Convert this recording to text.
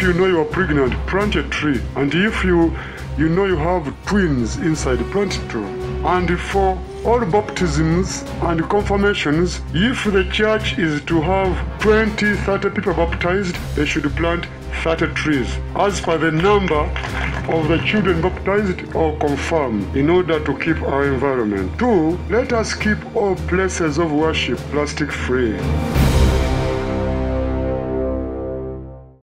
If you know you are pregnant, plant a tree. And if you know you have twins inside, plant two. And for all baptisms and confirmations, if the church is to have 20, 30 people baptized, they should plant 30 trees. As for the number of the children baptized or confirmed, in order to keep our environment. 2, let us keep all places of worship plastic free.